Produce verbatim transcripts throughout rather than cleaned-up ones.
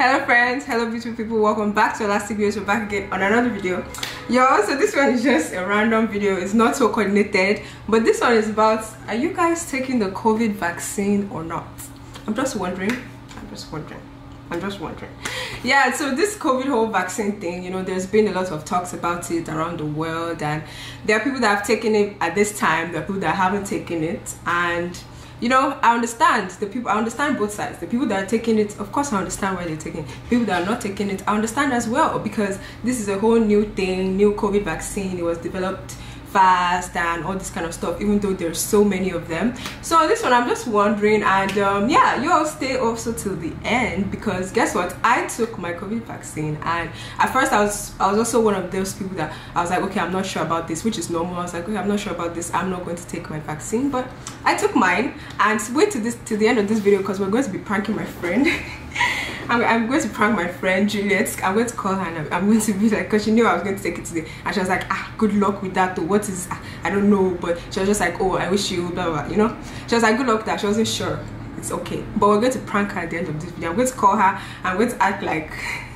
Hello friends, hello beautiful people, welcome back to Olastic Views. We're back again on another video, y'all. So this one is just a random video, it's not so coordinated, but this one is about, are you guys taking the COVID vaccine or not? I'm just wondering, I'm just wondering, I'm just wondering. Yeah, so this COVID whole vaccine thing, you know, there's been a lot of talks about it around the world, and there are people that have taken it at this time, there are people that haven't taken it, and you know, I understand the people, I understand both sides. The people that are taking it, of course I understand why they're taking it. People that are not taking it, I understand as well, because this is a whole new thing, new COVID vaccine. It was developed fast and all this kind of stuff, even though there's so many of them. So this one, I'm just wondering, and um yeah, you all stay also till the end, because guess what, I took my COVID vaccine, and at first I was I was also one of those people that I was like, okay, I'm not sure about this, which is normal. I was like, okay, I'm not sure about this, I'm not going to take my vaccine, but I took mine. And wait till this to the end of this video, because we're going to be pranking my friend. I'm, I'm going to prank my friend Juliet. I'm going to call her, and I'm, I'm going to be like, because she knew I was going to take it today, and she was like, ah, good luck with that, though. What is, I, I don't know, but she was just like, oh, I wish you, blah, blah, you know. She was like, good luck with that. She wasn't sure. It's okay, but we're going to prank her at the end of this video. I'm going to call her. I'm going to act like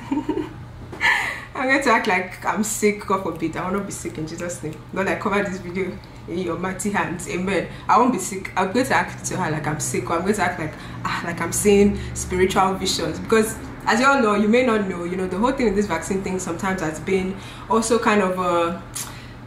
I'm going to act like I'm sick. God forbid, I will not be sick in Jesus' name. Lord, I cover this video in your mighty hands, amen. I won't be sick. I'm going to act to her like I'm sick, or I'm going to act like ah, like I'm seeing spiritual visions, because as you all know, you may not know, you know, the whole thing with this vaccine thing sometimes has been also kind of a,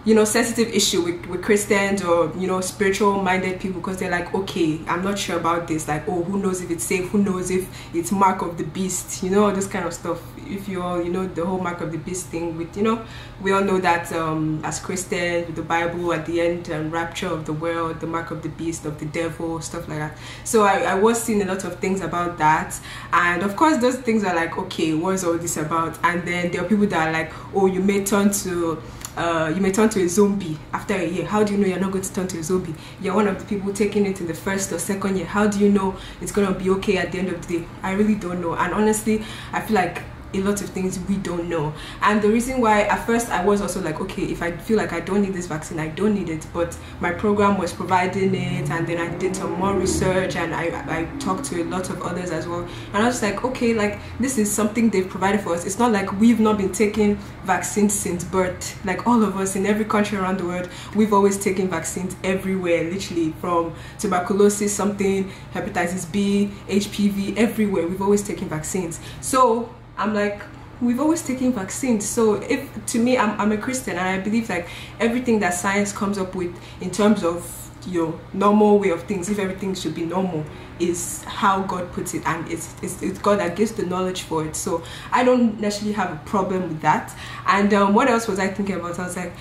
you know, sensitive issue with, with Christians, or you know, spiritual minded people, because they're like, okay, I'm not sure about this, like, oh, who knows if it's safe, who knows if it's mark of the beast, you know, all this kind of stuff. If you all, you know, the whole mark of the beast thing with, you know, we all know that um as Christians, the Bible at the end, and um, rapture of the world, the mark of the beast, of the devil, stuff like that. So I, I was seeing a lot of things about that, and of course those things are like, okay, what's all this about? And then there are people that are like, oh, you may turn to Uh, you may turn to a zombie after a year. How do you know you're not going to turn to a zombie? You're one of the people taking it in the first or second year. How do you know it's going to be okay at the end of the day? I really don't know. And honestly, I feel like a lot of things we don't know. And the reason why at first I was also like, okay, if I feel like I don't need this vaccine, I don't need it. But my program was providing it, and then I did some more research, and I, I talked to a lot of others as well. And I was like, okay, like this is something they've provided for us. It's not like we've not been taking vaccines since birth. Like all of us in every country around the world, we've always taken vaccines everywhere, literally, from tuberculosis, something, hepatitis B, H P V, everywhere. We've always taken vaccines. So I'm like, we've always taken vaccines. So if to me, I'm, I'm a Christian, and I believe like everything that science comes up with in terms of your normal way of things, if everything should be normal, is how God puts it, and it's, it's, it's God that gives the knowledge for it. So I don't necessarily have a problem with that. And um, what else was I thinking about? I was like,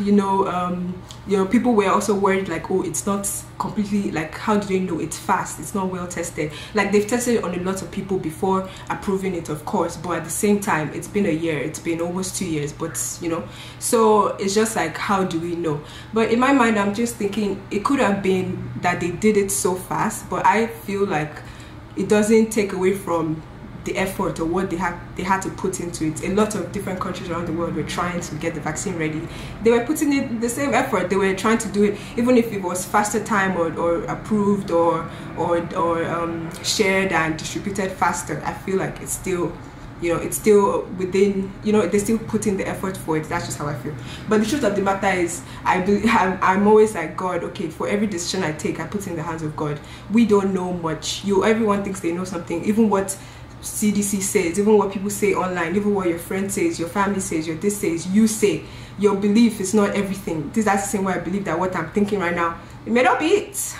you know, um, you know, people were also worried like, oh, it's not completely, like, how do they know it's fast? It's not well tested. Like they've tested it on a lot of people before approving it, of course, but at the same time, it's been a year, it's been almost two years, but you know, so it's just like, how do we know? But in my mind, I'm just thinking it could have been that they did it so fast, but I feel like it doesn't take away from the effort or what they had they had to put into it. A lot of different countries around the world were trying to get the vaccine ready. They were putting in the same effort. They were trying to do it, even if it was faster time, or, or approved, or or or um, shared and distributed faster. I feel like it's still, you know, it's still within, you know, they're still putting the effort for it. That's just how I feel. But the truth of the matter is, I believe, I'm, I'm always like, God, okay, for every decision I take, I put in the hands of God. We don't know much. You, everyone thinks they know something, even what C D C says, even what people say online, even what your friend says, your family says, your this says, you say, your belief is not everything. This, that's the same way I believe that what I'm thinking right now, it may not be it,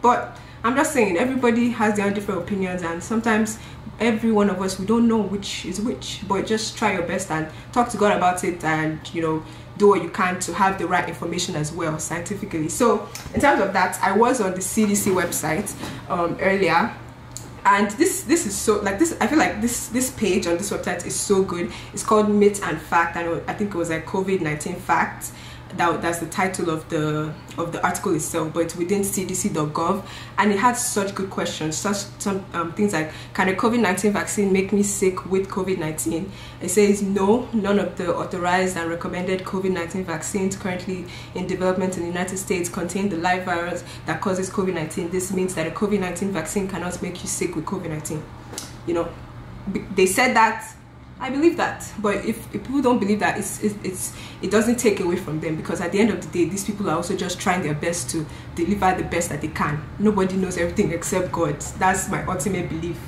but I'm just saying everybody has their own different opinions, and sometimes every one of us, we don't know which is which, but just try your best and talk to God about it, and you know, do what you can to have the right information as well, scientifically. So in terms of that, I was on the C D C website um, earlier. And this this is so, like, this I feel like this this page on this website is so good. It's called Myth and Fact, and I think it was like COVID nineteen Facts. That, that's the title of the of the article itself, but it's within C D C dot gov, and it had such good questions, such some um, things like, can a COVID nineteen vaccine make me sick with COVID nineteen? It says no, none of the authorized and recommended COVID nineteen vaccines currently in development in the United States contain the live virus that causes COVID nineteen. This means that a COVID nineteen vaccine cannot make you sick with COVID nineteen. You know, they said that, I believe that. But if, if people don't believe that, it's, it's, it's, it doesn't take away from them, because at the end of the day, these people are also just trying their best to deliver the best that they can. Nobody knows everything except God. That's my ultimate belief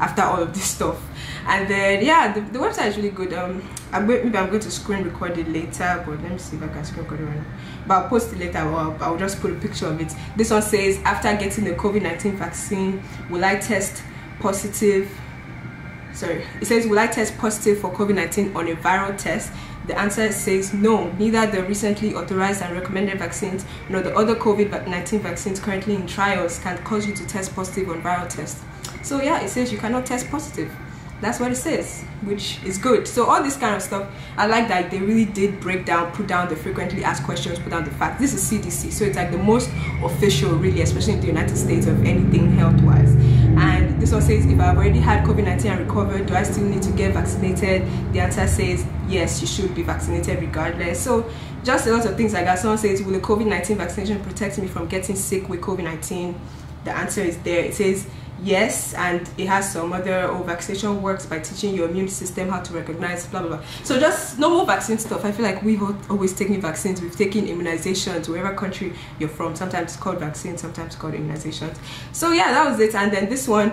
after all of this stuff. And then, yeah, the, the website is really good. Um, I'm going, maybe I'm going to screen record it later, but let me see if I can screen record it right now. But I'll post it later, or I'll just put a picture of it. This one says, after getting the COVID nineteen vaccine, will I test positive? Sorry, it says, will I test positive for COVID nineteen on a viral test? The answer says no. Neither the recently authorized and recommended vaccines nor the other COVID nineteen vaccines currently in trials can cause you to test positive on viral tests. So yeah, it says you cannot test positive. That's what it says, which is good. So all this kind of stuff, I like that they really did break down, put down the frequently asked questions, put down the facts. This is C D C, so it's like the most official, really, especially in the United States, of anything health-wise. And this one says, if I've already had COVID nineteen and recovered, do I still need to get vaccinated? The answer says, yes, you should be vaccinated regardless. So just a lot of things like that. Someone says, will the COVID nineteen vaccination protect me from getting sick with COVID nineteen? The answer is there. It says, yes, and it has some other, oh, vaccination works by teaching your immune system how to recognize, blah, blah, blah. So just normal vaccine stuff. I feel like we've always taken vaccines. We've taken immunizations, wherever country you're from. Sometimes it's called vaccines, sometimes it's called immunizations. So yeah, that was it. And then this one,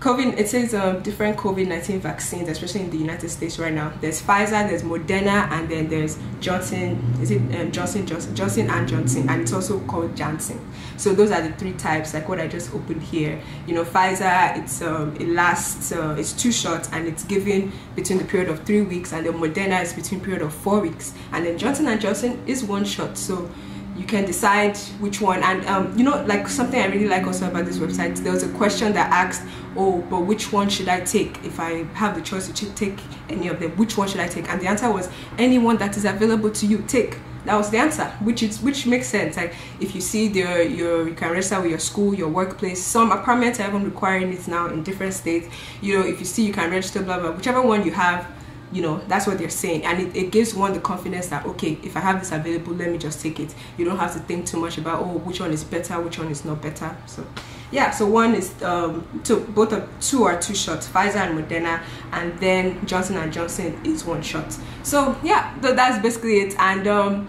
COVID, it says um, different COVID nineteen vaccines, especially in the United States right now. There's Pfizer, there's Moderna, and then there's Johnson, is it um, Johnson, Johnson, Johnson and Johnson, and it's also called Janssen. So those are the three types, like what I just opened here. You know, Pfizer, it's um, it lasts, uh, it's two shots, and it's given between the period of three weeks, and then Moderna is between period of four weeks, and then Johnson and Johnson is one shot. So you can decide which one. And um, you know, like something I really like also about this website, there was a question that asked, oh, but which one should I take if I have the choice to take any of them? Which one should I take? And the answer was, anyone that is available to you, take. That was the answer, which is which makes sense. Like if you see the your you can register with your school, your workplace. Some apartments are even requiring it now in different states. You know, if you see, you can register, blah blah. Whichever one you have, you know, that's what they're saying. And it, it gives one the confidence that, okay, if I have this available, let me just take it. You don't have to think too much about, oh, which one is better, which one is not better. So yeah, so one is um two, both of two are two shots, Pfizer and Moderna, and then Johnson and Johnson is one shot. So yeah, th that's basically it. And um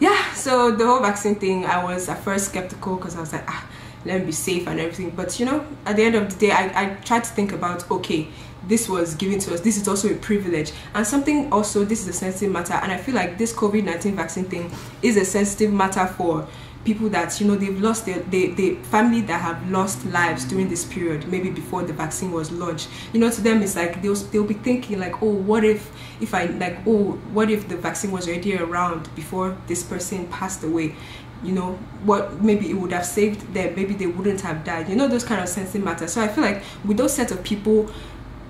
yeah, so the whole vaccine thing, I was at first skeptical because I was like, ah, let me be safe and everything. But you know, at the end of the day, I, I tried to think about, okay, this was given to us, this is also a privilege, and something also, this is a sensitive matter. And I feel like this COVID nineteen vaccine thing is a sensitive matter for people that, you know, they've lost their they, they family that have lost lives during this period, maybe before the vaccine was launched. You know, to them it's like they'll, they'll be thinking like, oh, what if if I like oh what if the vaccine was already around before this person passed away? You know, what, maybe it would have saved them, maybe they wouldn't have died. You know, those kind of sensitive matters. So I feel like with those set of people,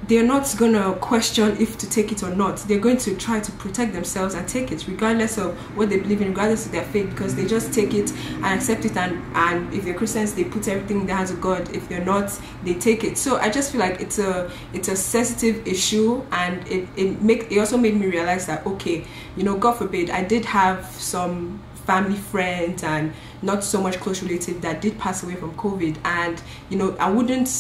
they're not gonna question if to take it or not. They're going to try to protect themselves and take it regardless of what they believe in, regardless of their faith, because they just take it and accept it. And and if they're Christians, they put everything in the hands of God. If they're not, they take it. So I just feel like it's a it's a sensitive issue. And it it make it also made me realize that, okay, you know, God forbid, I did have some family, friends, and not so much close relative that did pass away from COVID. And you know, I wouldn't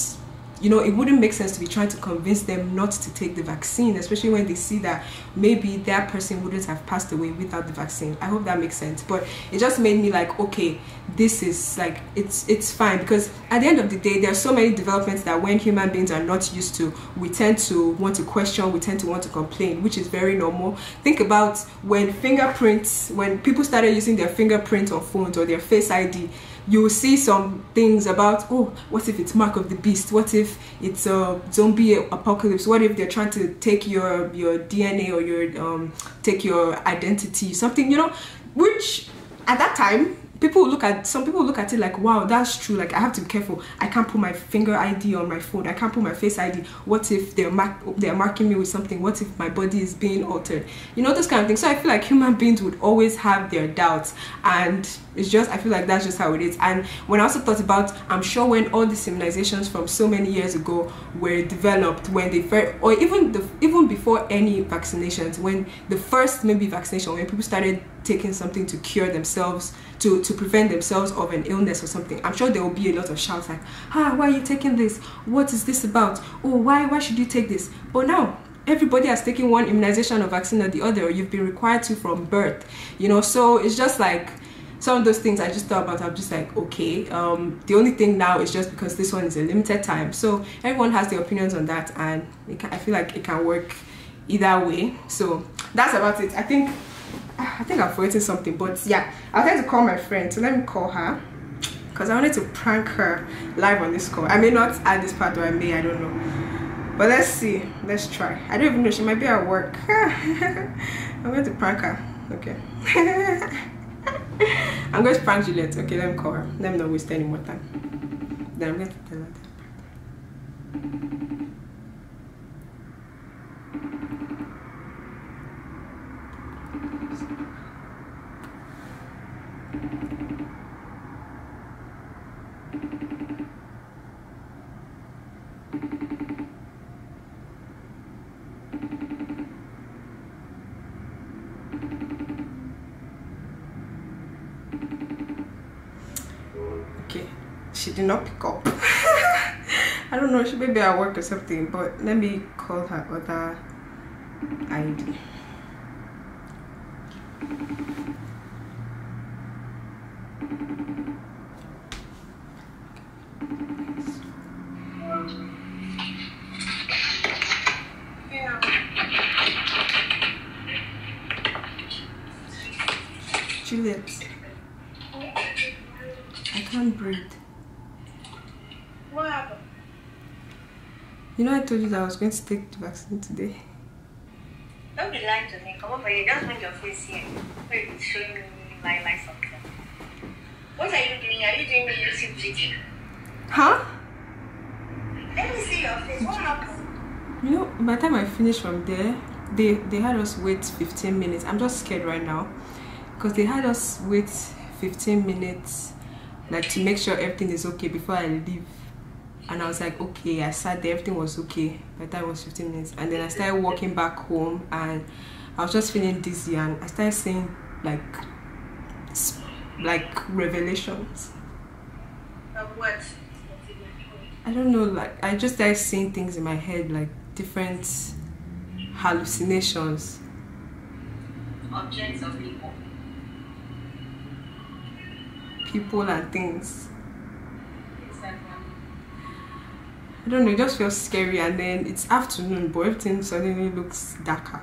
you know, it wouldn't make sense to be trying to convince them not to take the vaccine, especially when they see that maybe that person wouldn't have passed away without the vaccine. I hope that makes sense. But it just made me like, okay, this is like, it's it's fine, because at the end of the day, there are so many developments that when human beings are not used to, we tend to want to question, we tend to want to complain, which is very normal. Think about when fingerprints, when people started using their fingerprint on phones or their Face I D, you will see some things about, oh, what if it's Mark of the Beast? What if it's a zombie apocalypse? What if they're trying to take your your D N A or your um take your identity, something, you know, which at that time, people look at some people look at it like, wow, that's true. Like, I have to be careful. I can't put my finger I D on my phone. I can't put my Face I D. What if they're mark they're marking me with something? What if my body is being altered? You know, those kind of things. So I feel like human beings would always have their doubts, and it's just, I feel like that's just how it is. And when I also thought about, I'm sure when all these immunizations from so many years ago were developed, when they first, or even the even before any vaccinations, when the first maybe vaccination, when people started taken something to cure themselves, to, to prevent themselves of an illness or something, I'm sure there will be a lot of shouts like, ah, why are you taking this? What is this about? Oh, why, why should you take this? But now, everybody has taken one immunization or vaccine or the other, or you've been required to from birth, you know, so it's just like, some of those things I just thought about, I'm just like, okay, um, the only thing now is just because this one is a limited time. So everyone has their opinions on that, and it can, I feel like it can work either way. So that's about it. I think I think I've forgotten something, but yeah, I was trying to call my friend, so let me call her because I wanted to prank her live on this call. I may not add this part, or I may, I don't know. But let's see, let's try. I don't even know, she might be at work. I'm going to prank her, okay. I'm going to prank Juliet, okay? Let me call her. Let me not waste any more time. Then I'm going to tell her that. She did not pick up. I don't know, she may be at work or something, but let me call her other I D. Yeah. Juliet, I can't breathe. What happened? You know, I told you that I was going to take the vaccine today. Don't be lying to me. Come over here. Just bring your face here. Wait, it's showing me my life something. What are you doing? Are you doing me YouTube video? Huh? Let me see your face. What happened? You know, by the time I finished from there, they, they had us wait fifteen minutes. I'm just scared right now. Because they had us wait fifteen minutes, like, to make sure everything is okay before I leave. And I was like, okay, I sat there, everything was okay. By the time it was fifteen minutes. And then I started walking back home, and I was just feeling dizzy, and I started seeing like, like revelations. Like what? I don't know, like, I just started seeing things in my head, like different hallucinations. Objects of people. People and things. I don't know, it just feels scary, and then it's afternoon, but everything suddenly looks darker.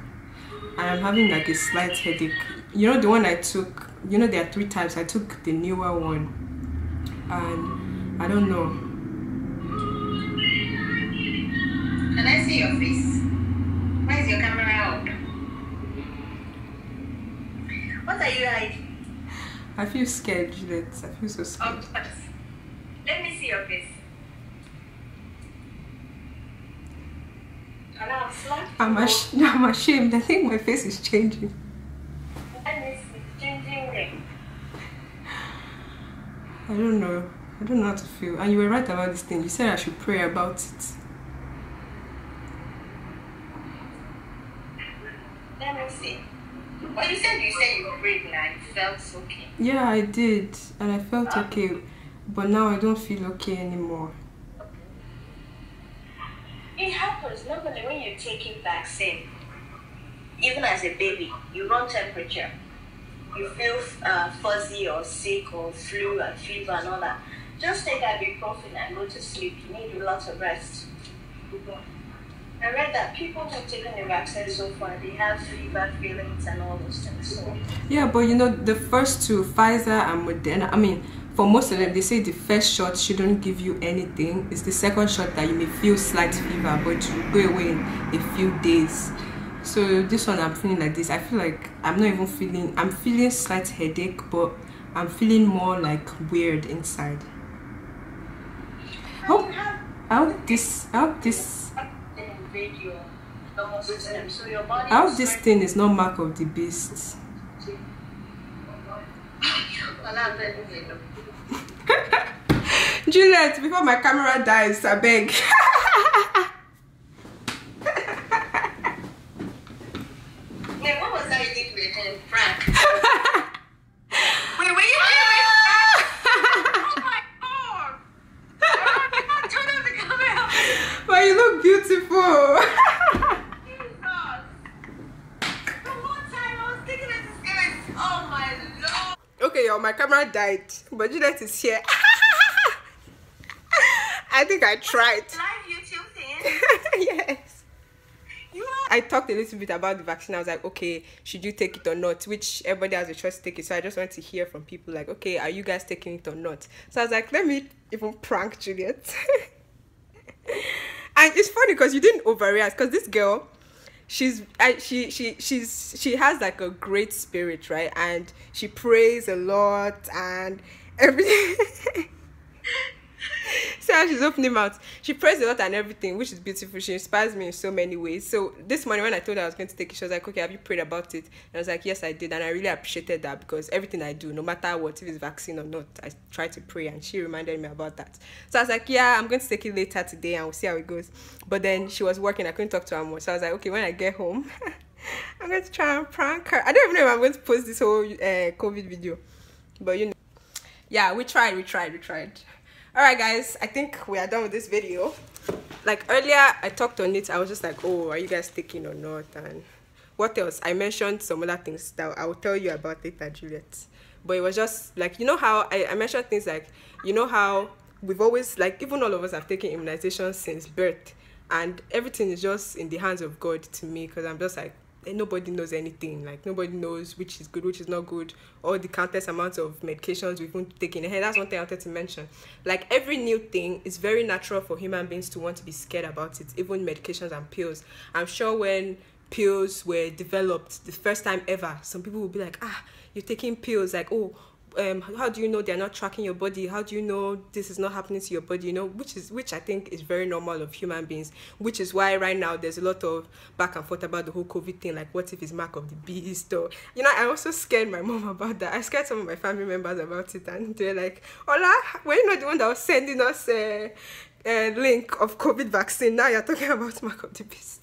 And I'm having like a slight headache. You know the one I took, you know there are three types, I took the newer one. And I don't know. Can I see your face? Why is your camera out? What are you hiding? I feel scared, Juliet. I feel so scared. Oh, let me see your face. I'm, ash I'm ashamed. I think my face is changing. I don't know. I don't know how to feel. And you were right about this thing. You said I should pray about it. Let me see. But you said you said you were praying and you felt okay. Yeah, I did. And I felt okay. But now I don't feel okay anymore. It happens normally when you're taking vaccine. Even as a baby, you run temperature. You feel uh, fuzzy or sick or flu and fever and all that. Just take ibuprofen and go to sleep. You need a lot of rest. I read that people who've taken the vaccine so far, they have fever feelings and all those things. So. Yeah, but you know, the first two, Pfizer and Moderna, I mean, for most of them, they say the first shot shouldn't give you anything. It's the second shot that you may feel slight fever, but it will go away in a few days. So this one, I'm feeling like this. I feel like I'm not even feeling, I'm feeling slight headache, but I'm feeling more like weird inside. I hope, I hope this, I hope this, I hope this thing is not mark of the beast. Juliet, before my camera dies, I beg. Wait, what was that you did with him, Frank? my camera died, but Juliet is here. I think I tried. Live YouTube thing? Yes. You are I talked a little bit about the vaccine. I was like, okay, should you take it or not? Which everybody has a choice to take it. So I just wanted to hear from people like, okay, are you guys taking it or not? So I was like, let me even prank Juliet. And it's funny because you didn't overreact, because this girl, she's I, she she she's she has like a great spirit, right? And she prays a lot and everything. See how she's opening mouth. She prays a lot and everything, which is beautiful. She inspires me in so many ways. So this morning when I told her I was going to take it, she was like, okay, have you prayed about it? And I was like, yes, I did. And I really appreciated that, because everything I do, no matter what, if it's vaccine or not, I try to pray. And she reminded me about that. So I was like, yeah, I'm going to take it later today and we'll see how it goes. But then she was working. I couldn't talk to her more. So I was like, okay, when I get home, I'm going to try and prank her. I don't even know if I'm going to post this whole uh, COVID video. But you know, yeah, we tried, we tried, we tried. Alright guys, I think we are done with this video. Like earlier, I talked on it. I was just like, oh, are you guys taking or not? And what else? I mentioned some other things that I will tell you about later, Juliet. But it was just like, you know how, I, I mentioned things like, you know how we've always, like even all of us have taken immunization since birth. And everything is just in the hands of God to me, because I'm just like, nobody knows anything. Like nobody knows which is good, which is not good, all the countless amounts of medications we've been taking. And that's one thing I wanted to mention. Like every new thing, it's very natural for human beings to want to be scared about it, even medications and pills. I'm sure when pills were developed the first time ever, some people will be like, ah, you're taking pills, like, oh, um how do you know they're not tracking your body? How do you know this is not happening to your body? You know, which is which I think is very normal of human beings, which is why right now there's a lot of back and forth about the whole COVID thing, like what if it's mark of the beast? Or, you know, I also scared my mom about that. I scared some of my family members about it, and they're like, Ola, were you not the one that was sending us a, a link of COVID vaccine? Now you're talking about mark of the beast.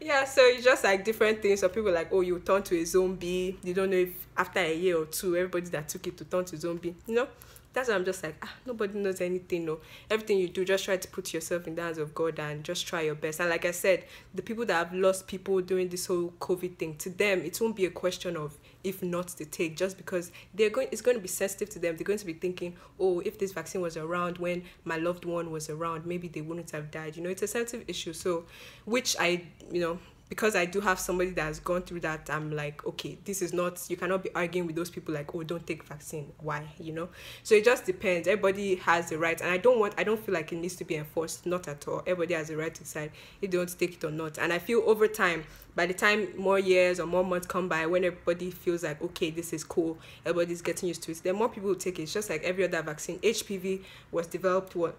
Yeah, so it's just like different things. So people are like, oh, you turn to a zombie. You don't know if after a year or two, everybody that took it to turn to zombie. You know, that's why I'm just like, ah, nobody knows anything. No, everything you do, just try to put yourself in the hands of God and just try your best. And like I said, the people that have lost people during this whole COVID thing, to them, it won't be a question of if not to take, just because they're going, it's going to be sensitive to them. They're going to be thinking, oh, if this vaccine was around when my loved one was around, maybe they wouldn't have died. You know, it's a sensitive issue. So, which I, you know, because I do have somebody that has gone through that, I'm like, okay, this is not, you cannot be arguing with those people like, oh, don't take vaccine. Why? You know? So it just depends. Everybody has the right. And I don't want, I don't feel like it needs to be enforced. Not at all. Everybody has the right to decide if they want to take it or not. And I feel over time, by the time more years or more months come by, when everybody feels like, okay, this is cool, everybody's getting used to it, then more people will take it. It's just like every other vaccine. H P V was developed, what?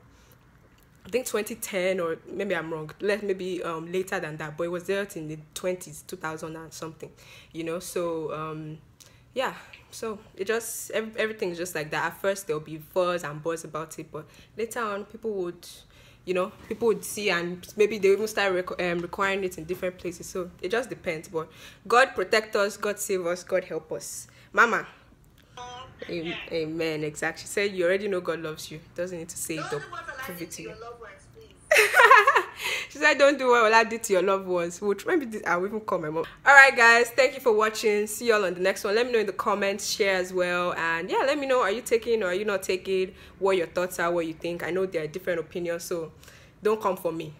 I think twenty ten, or maybe I'm wrong, let maybe um later than that, but it was there in the twenties, two thousand and something, you know. So um yeah, so it just every, everything's just like that. At first there'll be fuzz and buzz about it, but later on people would, you know, people would see, and maybe they even start requ um, requiring it in different places. So it just depends. But God protect us, God save us, God help us, Mama. Amen. Amen. Exactly. She said, you already know God loves you. Doesn't need to say it. Don't do what Ola did to your loved ones, please. She said, don't do what Ola did to your loved ones. Which maybe I'll even call my mom. Alright guys, thank you for watching. See y'all on the next one. Let me know in the comments, share as well. And yeah, let me know, are you taking or are you not taking? What your thoughts are, what you think. I know there are different opinions, so don't come for me.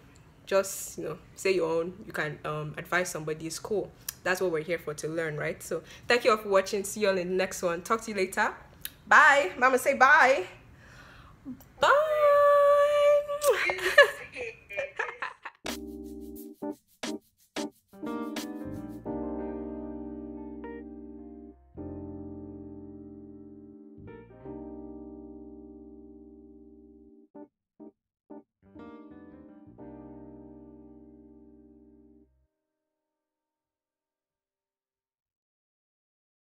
Just, you know, say your own. You can um advise somebody. It's cool. That's what we're here for, to learn, right? So thank you all for watching. See you all in the next one. Talk to you later. Bye. Mama, say bye. Bye.